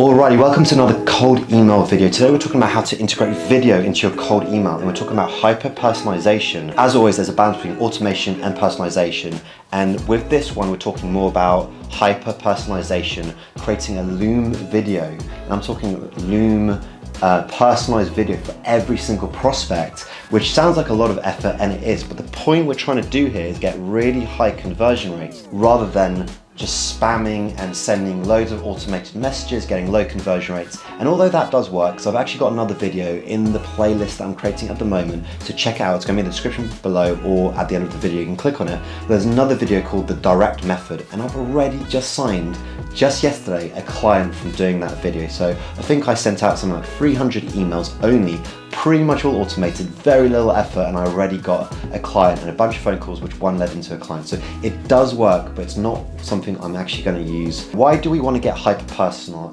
Alrighty, welcome to another cold email video. Today we're talking about how to integrate video into your cold email, and we're talking about hyper-personalization. As always, there's a balance between automation and personalization, and with this one we're talking more about hyper-personalization, creating a Loom video. And I'm talking Loom personalized video for every single prospect, which sounds like a lot of effort, and it is, but the point we're trying to do here is get really high conversion rates rather than just spamming and sending loads of automated messages, getting low conversion rates. And although that does work, so I've actually got another video in the playlist that I'm creating at the moment, so check it out. It's going to be in the description below or at the end of the video, you can click on it. There's another video called The Direct Method, and I've already just signed, just yesterday, a client from doing that video. So I think I sent out something like 300 emails only, pretty much all automated, very little effort, and I already got a client and a bunch of phone calls, which one led into a client. So it does work, but it's not something I'm actually going to use. Why do we want to get hyper-personal?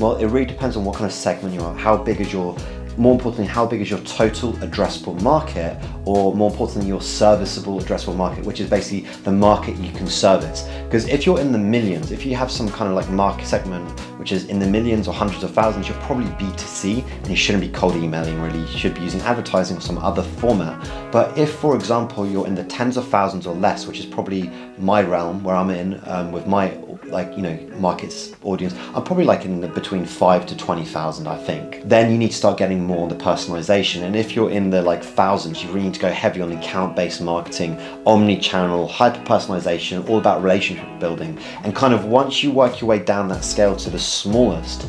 Well, it really depends on what kind of segment you're on, how big is your, more importantly, how big is your total addressable market, or more importantly, your serviceable addressable market, which is basically the market you can service. Because if you're in the millions, if you have some kind of like market segment which is in the millions or hundreds of thousands, you're probably B2C, and you shouldn't be cold emailing really, you should be using advertising or some other format. But if, for example, you're in the tens of thousands or less, which is probably my realm where I'm in with my markets audience, I'm probably like in the between 5,000 to 20,000, I think. Then you need to start getting more on the personalization. And if you're in the like thousands, you really need to go heavy on account-based marketing, omni-channel, hyper-personalization, all about relationship building. And kind of once you work your way down that scale to the smallest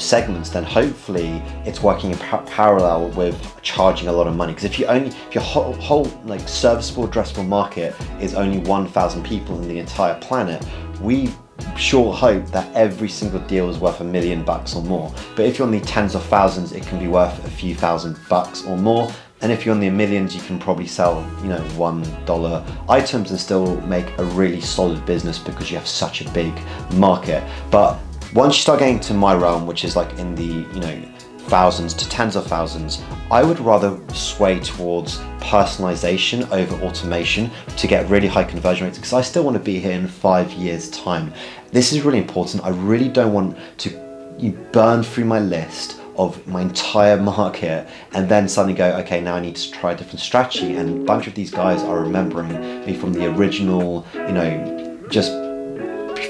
segments, then hopefully it's working in parallel with charging a lot of money. Because if your whole like serviceable addressable market is only 1,000 people in the entire planet, we sure hope that every single deal is worth $1 million or more. But if you're on the tens of thousands, it can be worth a few $1,000s or more. And if you're in the millions, you can probably sell, you know, $1 items and still make a really solid business because you have such a big market. But once you start getting to my realm, which is like in the, you know, thousands to tens of thousands, I would rather sway towards personalization over automation to get really high conversion rates, because I still want to be here in 5 years' time. This is really important. I really don't want to burn through my list of my entire market and then suddenly go, okay, now I need to try a different strategy. And a bunch of these guys are remembering me from the original, you know, just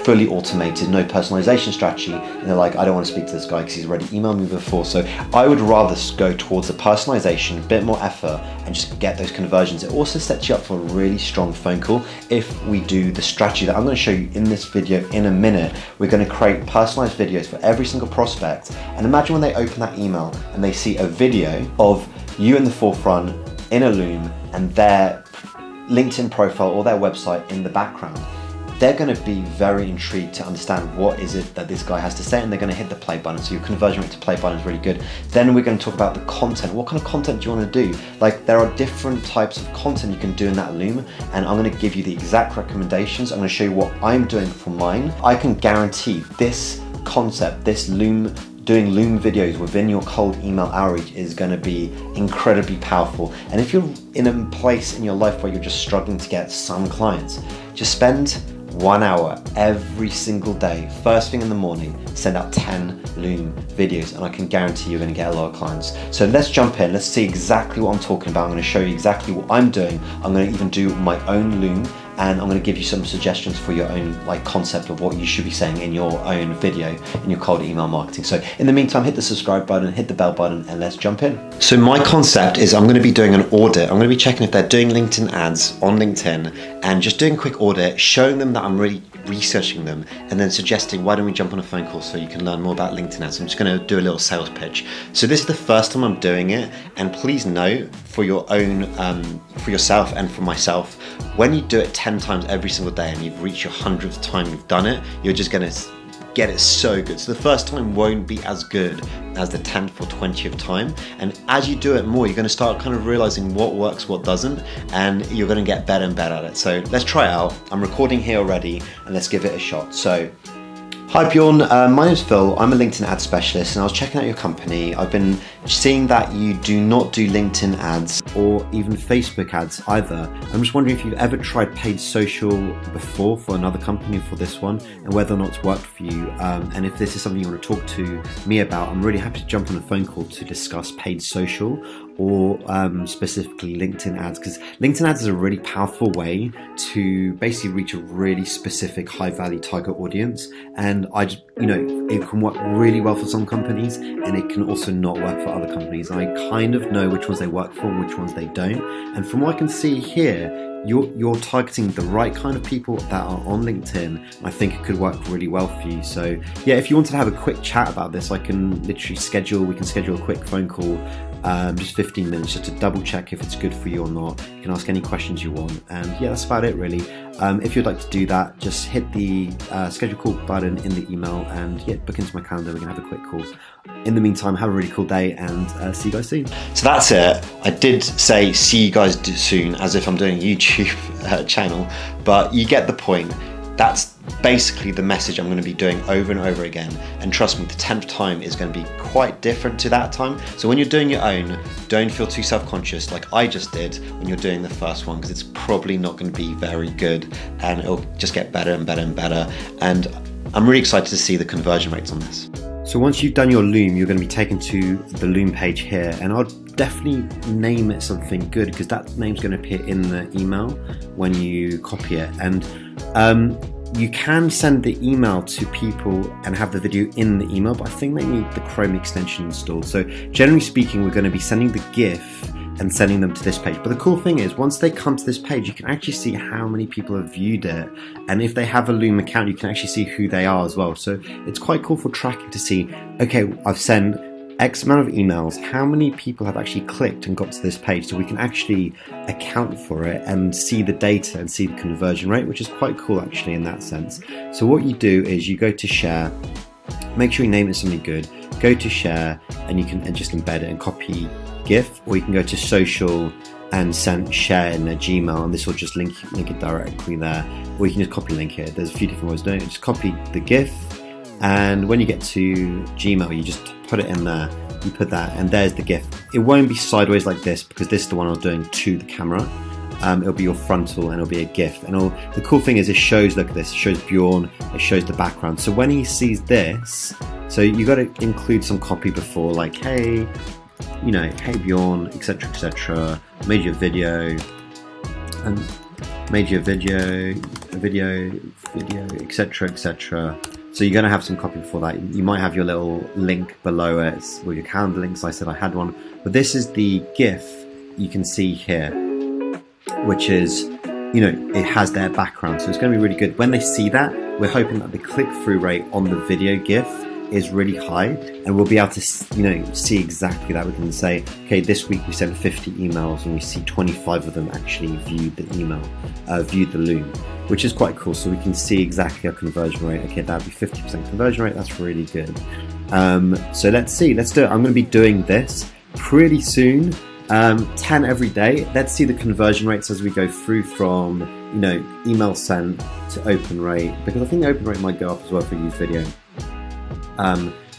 fully automated, no personalization strategy, and they're like, I don't want to speak to this guy because he's already emailed me before. So I would rather go towards the personalization, a bit more effort, and just get those conversions. It also sets you up for a really strong phone call if we do the strategy that I'm going to show you in this video in a minute. We're going to create personalized videos for every single prospect, and imagine when they open that email and they see a video of you in the forefront in a Loom and their LinkedIn profile or their website in the background. They're going to be very intrigued to understand what is it that this guy has to say, and they're going to hit the play button. So your conversion rate to play button is really good. Then we're going to talk about the content. What kind of content do you want to do? Like, there are different types of content you can do in that Loom, and I'm going to give you the exact recommendations. I'm going to show you what I'm doing for mine. I can guarantee this concept, this Loom, doing Loom videos within your cold email outreach is going to be incredibly powerful. And if you're in a place in your life where you're just struggling to get some clients, just spend 1 hour every single day, first thing in the morning, send out 10 Loom videos, and I can guarantee you're going to get a lot of clients. So let's jump in, let's see exactly what I'm talking about. I'm going to show you exactly what I'm doing. I'm going to even do my own Loom, and I'm going to give you some suggestions for your own like concept of what you should be saying in your own video, in your cold email marketing. So in the meantime, hit the subscribe button, hit the bell button, and let's jump in. So my concept is I'm going to be doing an audit. I'm going to be checking if they're doing LinkedIn ads on LinkedIn, and just doing a quick audit, showing them that I'm really researching them, and then suggesting, why don't we jump on a phone call so you can learn more about LinkedIn ads. I'm just going to do a little sales pitch. So this is the first time I'm doing it, and please note for your own, for yourself and for myself, when you do it 10 times every single day and you've reached your 100th time you've done it, you're just going to get it so good. So the first time won't be as good as the 10th or 20th time, and as you do it more, you're going to start kind of realizing what works, what doesn't, and you're going to get better and better at it. So let's try it out. I'm recording here already, and let's give it a shot. So Hi Bjorn, my name's Phil, I'm a LinkedIn ad specialist and I was checking out your company. I've been seeing that you do not do LinkedIn ads or even Facebook ads either. I'm just wondering if you've ever tried paid social before for another company for this one and whether or not it's worked for you. And if this is something you want to talk to me about, I'm really happy to jump on a phone call to discuss paid social or specifically LinkedIn ads, because LinkedIn ads is a really powerful way to basically reach a really specific high value target audience. And it can work really well for some companies and it can also not work for other companies. I kind of know which ones they work for and which ones they don't. And from what I can see here, you're targeting the right kind of people that are on LinkedIn. I think it could work really well for you. So yeah, if you wanted to have a quick chat about this, I can literally schedule a quick phone call, just 15 minutes just to double check if it's good for you or not. You can ask any questions you want. And yeah, that's about it really. If you'd like to do that, just hit the schedule call button in the email and yeah, book into my calendar. We can have a quick call. In the meantime, have a really cool day and see you guys soon. So that's it. I did say see you guys soon as if I'm doing a YouTube channel, but you get the point. That's basically the message I'm going to be doing over and over again. And trust me, the 10th time is going to be quite different to that time. So when you're doing your own, don't feel too self-conscious like I just did when you're doing the first one, because it's probably not going to be very good and it'll just get better and better and better. And I'm really excited to see the conversion rates on this. So once you've done your Loom, you're going to be taken to the Loom page here, and I'll definitely name it something good because that name's going to appear in the email when you copy it. And you can send the email to people and have the video in the email, but I think they need the Chrome extension installed. So generally speaking, we're going to be sending the GIF and sending them to this page. But the cool thing is, once they come to this page, you can actually see how many people have viewed it. And if they have a Loom account, you can actually see who they are as well. So it's quite cool for tracking to see, okay, I've sent X amount of emails, how many people have actually clicked and got to this page. So we can actually account for it and see the data and see the conversion rate, which is quite cool actually in that sense. So what you do is you go to share, make sure you name it something good, go to share, and you can just embed it and copy GIF, or you can go to social and send share in their Gmail, and this will just link it directly there, or you can just copy link it. There's a few different ways of doing it. Just copy the GIF, and when you get to Gmail, you just put it in there, you put that, and there's the GIF. It won't be sideways like this because this is the one I was doing to the camera. It'll be your frontal and it'll be a GIF. And the cool thing is it shows, look at this, it shows Bjorn, it shows the background. So when he sees this, so you got to include some copy before, like, hey, hey Bjorn, etc, etc, made you a video, and made you a video, etc, etc. So you're going to have some copy before that. You might have your little link below it, or your calendar links. I said I had one, but this is the GIF you can see here, which is, it has their background. So it's going to be really good. When they see that, we're hoping that the click-through rate on the video GIF is really high, and we'll be able to see exactly that. We can say, okay, this week we sent 50 emails and we see 25 of them actually viewed the email, viewed the Loom, which is quite cool. So we can see exactly our conversion rate. Okay, that'd be 50% conversion rate. That's really good. So let's see, let's do it. I'm going to be doing this pretty soon, 10 every day. Let's see the conversion rates as we go through from, email sent to open rate, because I think open rate might go up as well for you video.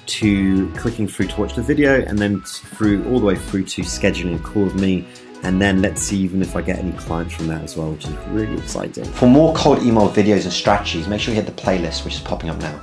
To clicking through to watch the video, and then through all the way through to scheduling a call with me, and then let's see even if I get any clients from that as well, which is really exciting. For more cold email videos and strategies, make sure you hit the playlist which is popping up now.